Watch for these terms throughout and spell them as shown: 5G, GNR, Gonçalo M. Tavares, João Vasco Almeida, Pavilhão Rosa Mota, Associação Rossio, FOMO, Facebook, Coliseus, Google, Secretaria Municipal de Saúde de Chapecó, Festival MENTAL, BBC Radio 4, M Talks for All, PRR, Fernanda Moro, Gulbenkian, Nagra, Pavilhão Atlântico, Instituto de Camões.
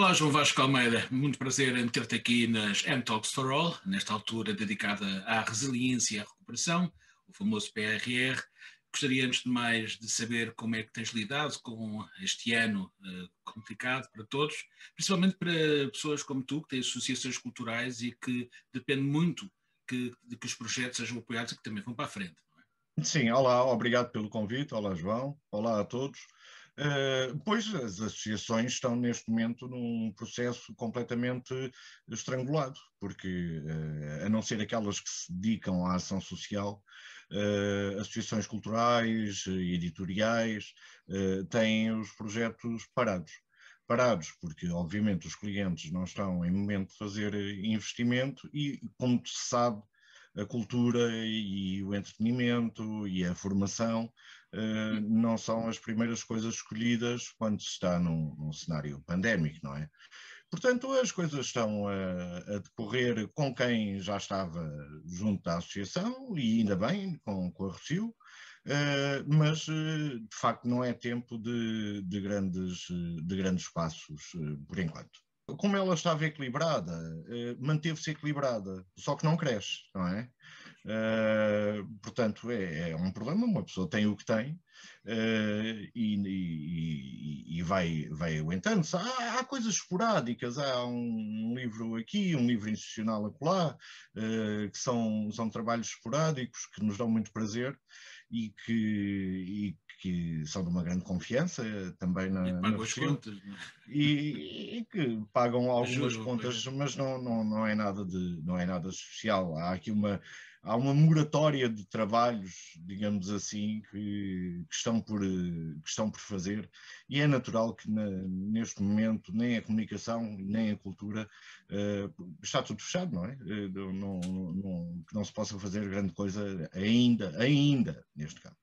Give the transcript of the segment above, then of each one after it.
Olá, João Vasco Almeida, muito prazer em ter-te aqui nas M Talks for All, nesta altura dedicada à resiliência e à recuperação, o famoso PRR. Gostaria, antes de mais, de saber como é que tens lidado com este ano complicado para todos, principalmente para pessoas como tu, que têm associações culturais e que depende muito de que os projetos sejam apoiados e que também vão para a frente. Não é? Sim, olá, obrigado pelo convite, olá João, olá a todos. Pois as associações estão neste momento num processo completamente estrangulado, porque a não ser aquelas que se dedicam à ação social, associações culturais e editoriais têm os projetos parados, porque obviamente os clientes não estão em momento de fazer investimento e, como se sabe, a cultura e o entretenimento e a formação não são as primeiras coisas escolhidas quando se está num cenário pandémico, não é? Portanto, as coisas estão a decorrer com quem já estava junto da associação e ainda bem com a Rossio, mas de facto não é tempo de grandes passos por enquanto. Como ela estava equilibrada, manteve-se equilibrada, só que não cresce, não é? Portanto, é um problema, uma pessoa tem o que tem e vai aguentando-se. Há coisas esporádicas, há um livro aqui, um livro institucional acolá, que são trabalhos esporádicos que nos dão muito prazer e que são de uma grande confiança também na contas, né? e que pagam algumas contas, mas não é nada especial. Há aqui uma moratória de trabalhos, digamos assim, que estão por fazer, e é natural que neste momento nem a comunicação nem a cultura está tudo fechado, não é? Que não se possa fazer grande coisa ainda neste campo.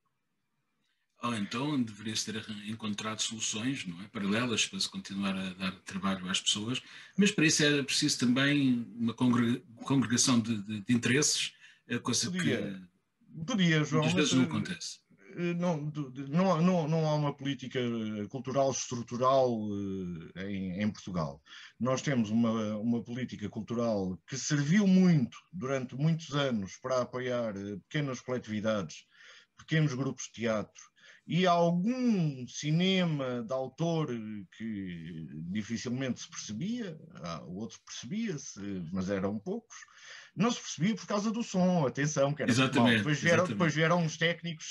Ou então deveria-se ter encontrado soluções, não é, paralelas para se continuar a dar trabalho às pessoas, mas para isso era preciso também uma congregação de interesses, coisa podia, João, muitas vezes não acontece. Não há uma política cultural estrutural em Portugal. Nós temos uma política cultural que serviu muito, durante muitos anos, para apoiar pequenas coletividades, pequenos grupos de teatro, e algum cinema de autor que dificilmente se percebia, outro percebia-se, mas eram poucos, não se percebia por causa do som, atenção, que era mal. Depois vieram uns técnicos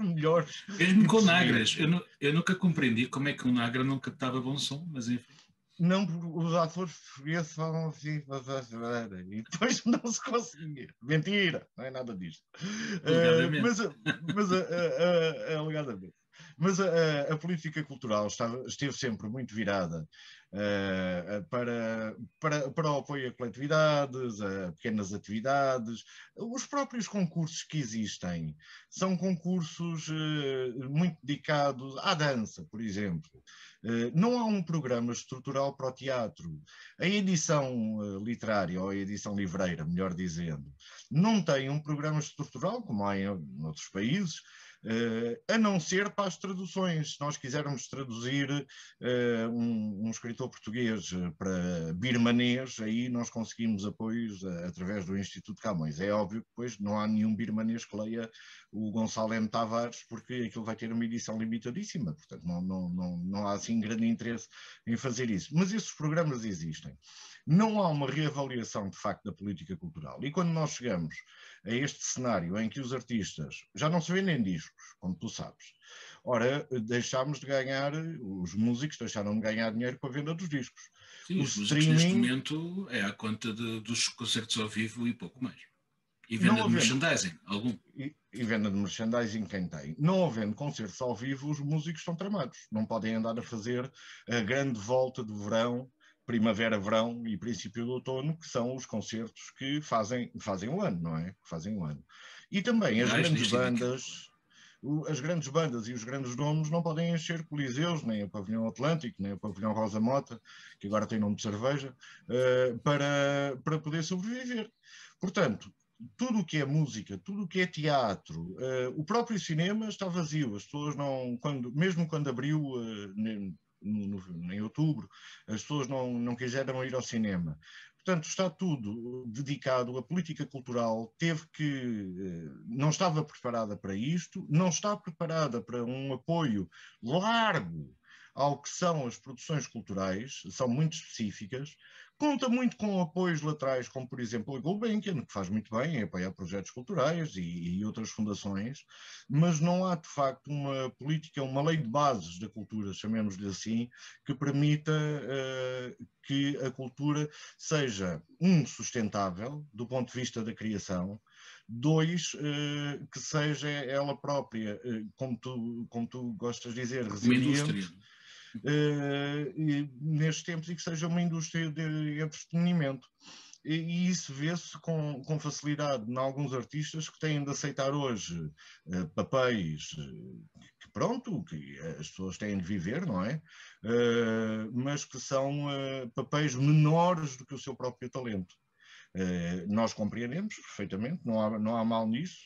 melhores. Mesmo com nagras, eu nunca compreendi como é que um nagra não captava bom som, mas enfim. Não, os atores portugueses falam assim, e depois não se conseguia. Mentira, não é nada disto. Alegadamente. Mas a política cultural esteve sempre muito virada para o apoio a coletividades, a pequenas atividades. Os próprios concursos que existem são concursos muito dedicados à dança, por exemplo. Não há um programa estrutural para o teatro. A edição literária, ou a edição livreira, melhor dizendo, não tem um programa estrutural, como há em outros países, a não ser para as traduções. Se nós quisermos traduzir um escritor português para birmanês, aí nós conseguimos apoios através do Instituto de Camões. É óbvio que depois não há nenhum birmanês que leia o Gonçalo M. Tavares, porque aquilo vai ter uma edição limitadíssima, portanto não há assim grande interesse em fazer isso. Mas esses programas existem. Não há uma reavaliação, de facto, da política cultural. E quando nós chegamos a este cenário em que os artistas já não se vendem discos, como tu sabes. Ora, os músicos deixaram de ganhar dinheiro com a venda dos discos. Sim, os streaming, neste momento, é à conta dos concertos ao vivo e pouco mais. E venda de merchandising, algum. E venda de merchandising quem tem. Não havendo concertos ao vivo, os músicos estão tramados. Não podem andar a fazer a grande volta do verão, primavera, verão e princípio do outono, que são os concertos que fazem um ano, não é? Fazem um ano. E também as grandes bandas e os grandes nomes não podem encher Coliseus, nem o Pavilhão Atlântico, nem o Pavilhão Rosa Mota, que agora tem nome de cerveja, para poder sobreviver. Portanto, tudo o que é música, tudo o que é teatro, o próprio cinema está vazio. As pessoas mesmo quando abriu em outubro, as pessoas não quiseram ir ao cinema. Portanto, está tudo dedicado, a política cultural teve que, não estava preparada para isto, não está preparada para um apoio largo ao que são as produções culturais, são muito específicas, conta muito com apoios laterais, como por exemplo a Gulbenkian, que faz muito bem em apoiar projetos culturais e outras fundações, mas não há de facto uma política, uma lei de bases da cultura, chamemos-lhe assim, que permita que a cultura seja, sustentável do ponto de vista da criação, que seja ela própria, como tu gostas de dizer, resiliente, nestes tempos, e que seja uma indústria de entretenimento. E isso vê-se com facilidade em alguns artistas que têm de aceitar hoje papéis que as pessoas têm de viver, não é? Mas que são papéis menores do que o seu próprio talento. Nós compreendemos perfeitamente, não há mal nisso,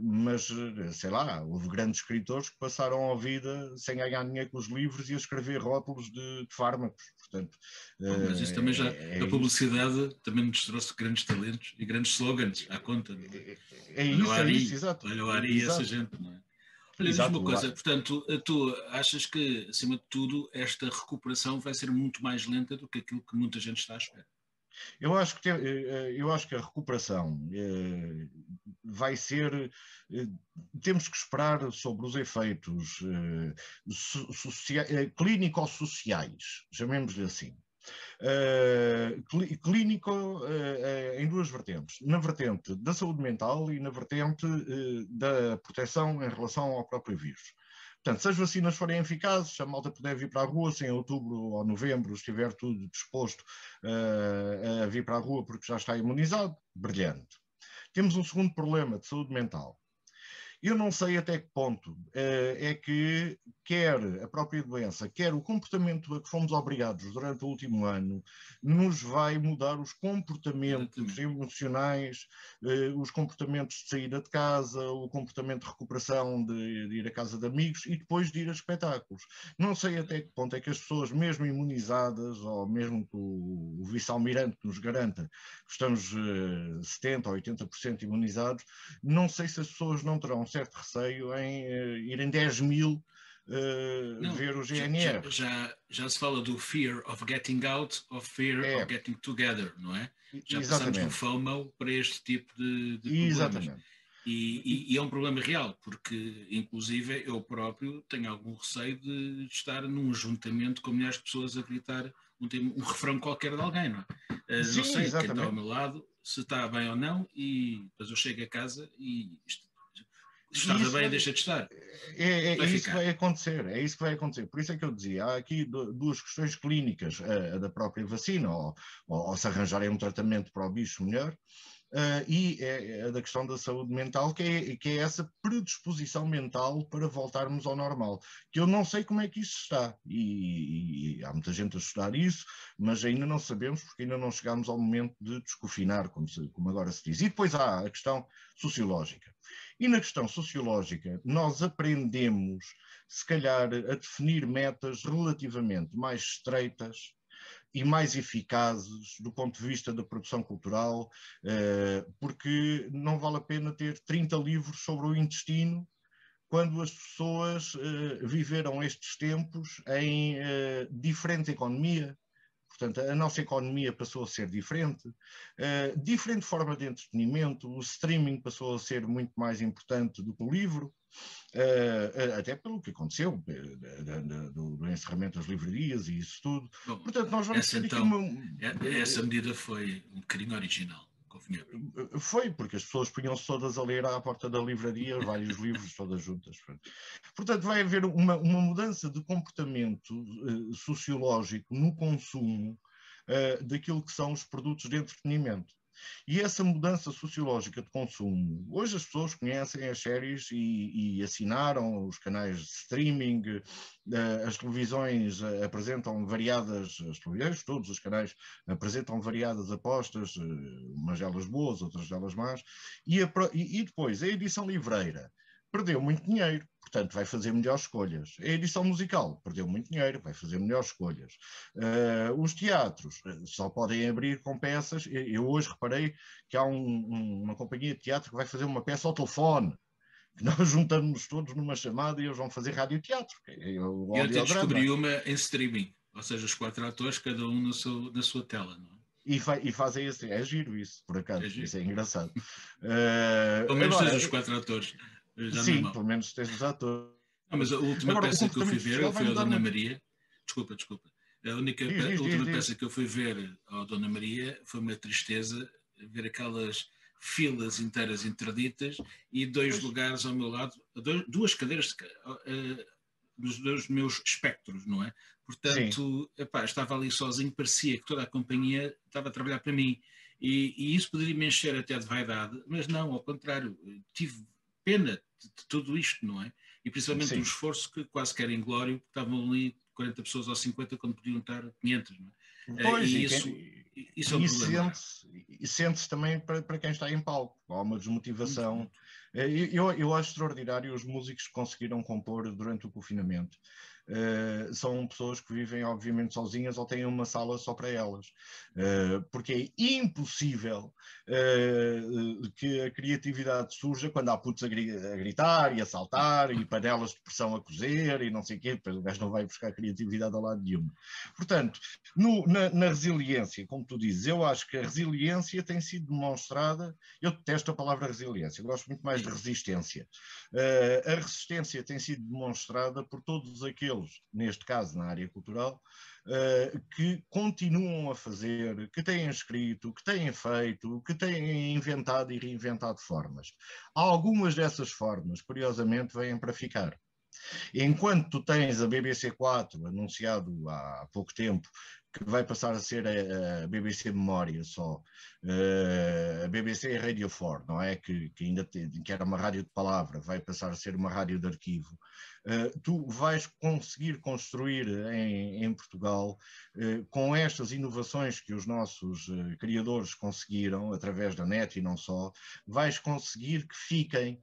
mas, sei lá, houve grandes escritores que passaram a vida sem ganhar dinheiro com os livros e a escrever rótulos de fármacos, portanto... Mas isso também a publicidade isso. Também nos trouxe grandes talentos e grandes slogans à conta. Não é? É isso, exato. Olha o Ari e essa gente, não é? Olha, diz-me uma coisa, portanto, tu achas que, acima de tudo, esta recuperação vai ser muito mais lenta do que aquilo que muita gente está à espera? Eu acho que a recuperação vai ser, temos que esperar sobre os efeitos clínico-sociais, chamemos-lhe assim. Clínico em duas vertentes, na vertente da saúde mental e na vertente da proteção em relação ao próprio vírus. Portanto, se as vacinas forem eficazes, se a malta puder vir para a rua, se em outubro ou novembro estiver tudo disposto a vir para a rua porque já está imunizado, brilhante. Temos um segundo problema de saúde mental. Eu não sei até que ponto é que quer a própria doença, quer o comportamento a que fomos obrigados durante o último ano, nos vai mudar os comportamentos emocionais, os comportamentos de saída de casa, o comportamento de recuperação de ir à casa de amigos e depois de ir a espetáculos. Não sei até que ponto é que as pessoas, mesmo imunizadas, ou mesmo que o vice-almirante nos garanta que estamos 70% ou 80% imunizados, não sei se as pessoas não terão um certo receio em ir em 10 mil ver o GNR. Já se fala do fear of getting out, of fear of getting together, não é? Já passamos do FOMO para este tipo de problemas. E é um problema real, porque inclusive eu próprio tenho algum receio de estar num ajuntamento com milhares de pessoas a gritar um refrão qualquer de alguém, não é? Sim, não sei quem está ao meu lado, se está bem ou não, mas eu chego a casa e... Estava bem, deixa de estar. É isso que vai acontecer. Por isso é que eu dizia, há aqui duas questões clínicas, a da própria vacina, ou se arranjarem um tratamento para o bicho melhor, e a da questão da saúde mental, que é essa predisposição mental para voltarmos ao normal, que eu não sei como é que isso está, e há muita gente a estudar isso, mas ainda não sabemos, porque ainda não chegámos ao momento de desconfinar, como agora se diz. E depois há a questão sociológica. E na questão sociológica, nós aprendemos, se calhar, a definir metas relativamente mais estreitas e mais eficazes do ponto de vista da produção cultural, porque não vale a pena ter 30 livros sobre o intestino quando as pessoas viveram estes tempos em diferente economia. Portanto, a nossa economia passou a ser diferente, diferente forma de entretenimento, o streaming passou a ser muito mais importante do que o livro, até pelo que aconteceu, do encerramento das livrarias e isso tudo. Bom, portanto, nós vamos ter então, aqui essa medida foi um bocadinho original. Foi, porque as pessoas punham-se todas a ler à porta da livraria, vários livros todas juntas. Portanto, vai haver uma mudança de comportamento sociológico no consumo daquilo que são os produtos de entretenimento. E essa mudança sociológica de consumo, hoje as pessoas conhecem as séries e assinaram os canais de streaming, as televisões apresentam variadas, as televisões, todos os canais apresentam variadas apostas, umas delas boas, outras delas más, e depois a edição livreira perdeu muito dinheiro. portanto vai fazer melhores escolhas. A edição musical perdeu muito dinheiro, vai fazer melhores escolhas. Os teatros só podem abrir com peças. Eu hoje reparei que há uma companhia de teatro que vai fazer uma peça ao telefone, que nós juntamos todos numa chamada e eles vão fazer radioteatro. Eu até descobri uma em streaming, ou seja, os 4 atores, cada um na sua tela, não é? E fazem isso, é giro isso, por acaso, é giro. Isso é engraçado. Pelo menos tens os 4 atores. Sim, pelo menos tens os atores. Não, mas a última peça que eu fui ver, eu fui ao Dona Maria, desculpa. A última peça que eu fui ver ao Dona Maria foi uma tristeza, ver aquelas filas inteiras interditas e 2 lugares ao meu lado, 2 cadeiras dos meus espectros, não é? Portanto, epá, estava ali sozinho, parecia que toda a companhia estava a trabalhar para mim, e isso poderia me encher até de vaidade, mas não, ao contrário, tive pena de tudo isto, não é? E principalmente do esforço que quase que era inglório, porque estavam ali 40 pessoas ou 50 quando podiam estar 500, não é? Pois, isso é um problema. E sente-se também para quem está em palco, há uma desmotivação. Eu acho extraordinário os músicos que conseguiram compor durante o confinamento. São pessoas que vivem obviamente sozinhas ou têm uma sala só para elas, porque é impossível que a criatividade surja quando há putos a gritar e a saltar e panelas de pressão a cozer e não sei o quê, o gajo não vai buscar criatividade a lado nenhum. Portanto, na resiliência, como tu dizes, eu acho que a resiliência tem sido demonstrada. Eu detesto a palavra resiliência, eu gosto muito mais de resistência. A resistência tem sido demonstrada por todos aqueles, neste caso na área cultural, que continuam a fazer, que têm escrito, que têm feito, que têm inventado e reinventado formas. Algumas dessas formas, curiosamente, vêm para ficar. Enquanto tu tens a BBC 4, anunciado há pouco tempo, que vai passar a ser a BBC Memória só, a BBC Radio 4, não é? Que ainda que era uma rádio de palavra, vai passar a ser uma rádio de arquivo. Tu vais conseguir construir em Portugal, com estas inovações que os nossos criadores conseguiram, através da net e não só, vais conseguir que fiquem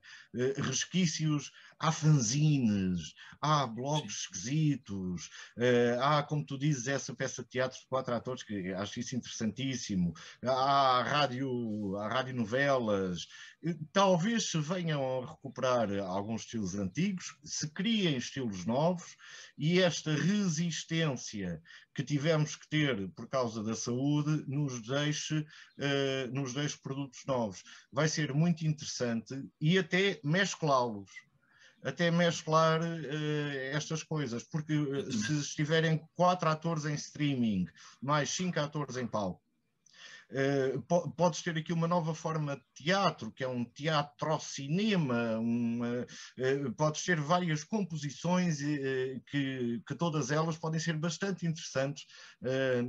resquícios. Há fanzines, há blogs esquisitos, há, como tu dizes, essa peça de teatro de 4 atores, que acho isso interessantíssimo, há radionovelas. Talvez se venham a recuperar alguns estilos antigos, se criem estilos novos, e esta resistência que tivemos que ter por causa da saúde nos deixe produtos novos. Vai ser muito interessante, e até mesclá-los. Até mesclar estas coisas, porque se estiverem 4 atores em streaming, mais 5 atores em palco, podes ter aqui uma nova forma de teatro, que é um teatro-cinema, podes ter várias composições que todas elas podem ser bastante interessantes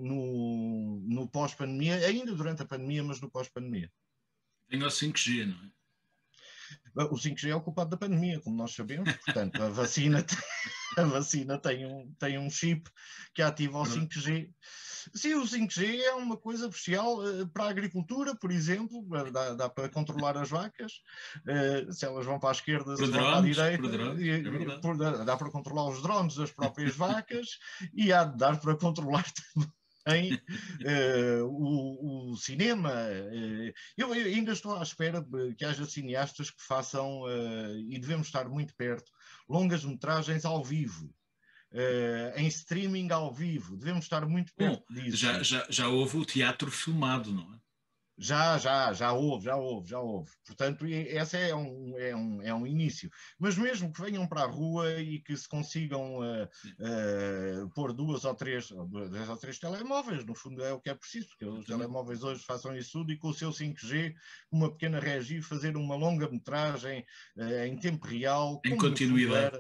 no pós-pandemia, ainda durante a pandemia, mas no pós-pandemia. Tem o 5G, não é? O 5G é o culpado da pandemia, como nós sabemos, portanto a vacina tem um chip que ativa o 5G. Sim, o 5G é uma coisa bestial para a agricultura, por exemplo, dá para controlar as vacas, se elas vão para a esquerda, se vão para a direita, dá para controlar os drones das próprias vacas e há de dar para controlar também. O cinema. Eu ainda estou à espera que haja cineastas que façam, e devemos estar muito perto, longas metragens ao vivo, em streaming ao vivo. Devemos estar muito perto disso. Já houve o teatro filmado, não é? Já houve. Portanto, esse é um início. Mas mesmo que venham para a rua e que se consigam pôr 2 ou 3 telemóveis, no fundo é o que é preciso, porque os telemóveis hoje façam isso tudo, e com o seu 5G, uma pequena regi, fazer uma longa-metragem em tempo real. Em continuidade.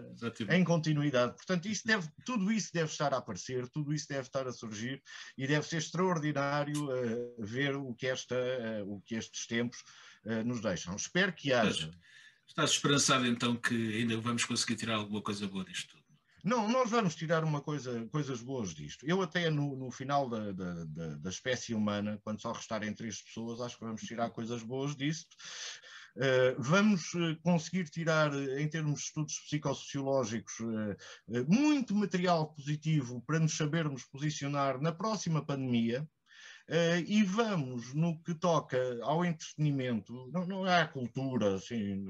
Em continuidade. Portanto, tudo isso deve estar a aparecer, tudo isso deve estar a surgir, e deve ser extraordinário ver o que estes tempos nos deixam. Espero que haja. Estás esperançado então que ainda vamos conseguir tirar alguma coisa boa disto tudo? Não, nós vamos tirar coisas boas disto. Eu até no final da espécie humana, quando só restarem 3 pessoas, acho que vamos tirar coisas boas disto. Vamos conseguir tirar, em termos de estudos psicossociológicos, muito material positivo para nos sabermos posicionar na próxima pandemia. E vamos, no que toca ao entretenimento, não é a cultura assim,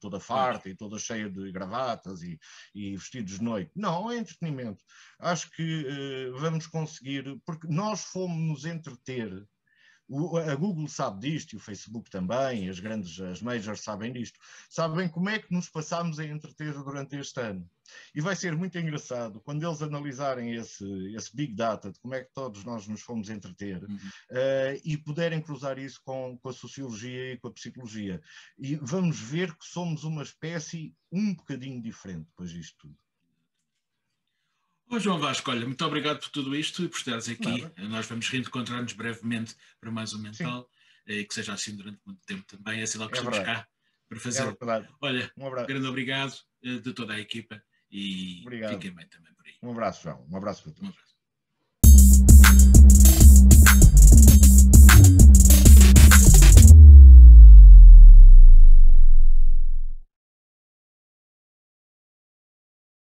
toda farta e toda cheia de gravatas e vestidos de noite, não, é entretenimento. Acho que vamos conseguir, porque nós fomos-nos entreter. A Google sabe disto, e o Facebook também, as majors sabem disto, sabem como é que nos passámos a entreter durante este ano. E vai ser muito engraçado, quando eles analisarem esse Big Data, de como é que todos nós nos fomos entreter, e puderem cruzar isso com a sociologia e com a psicologia. E vamos ver que somos uma espécie um bocadinho diferente depois disto tudo. Bom, João Vasco, olha, muito obrigado por tudo isto e por estares aqui. Claro. Nós vamos reencontrar-nos brevemente para mais um Mental, e que seja assim durante muito tempo também, é sinal que estamos cá para fazer. Olha, um grande obrigado de toda a equipa e fiquem bem também por aí. Um abraço, João. Um abraço para todos.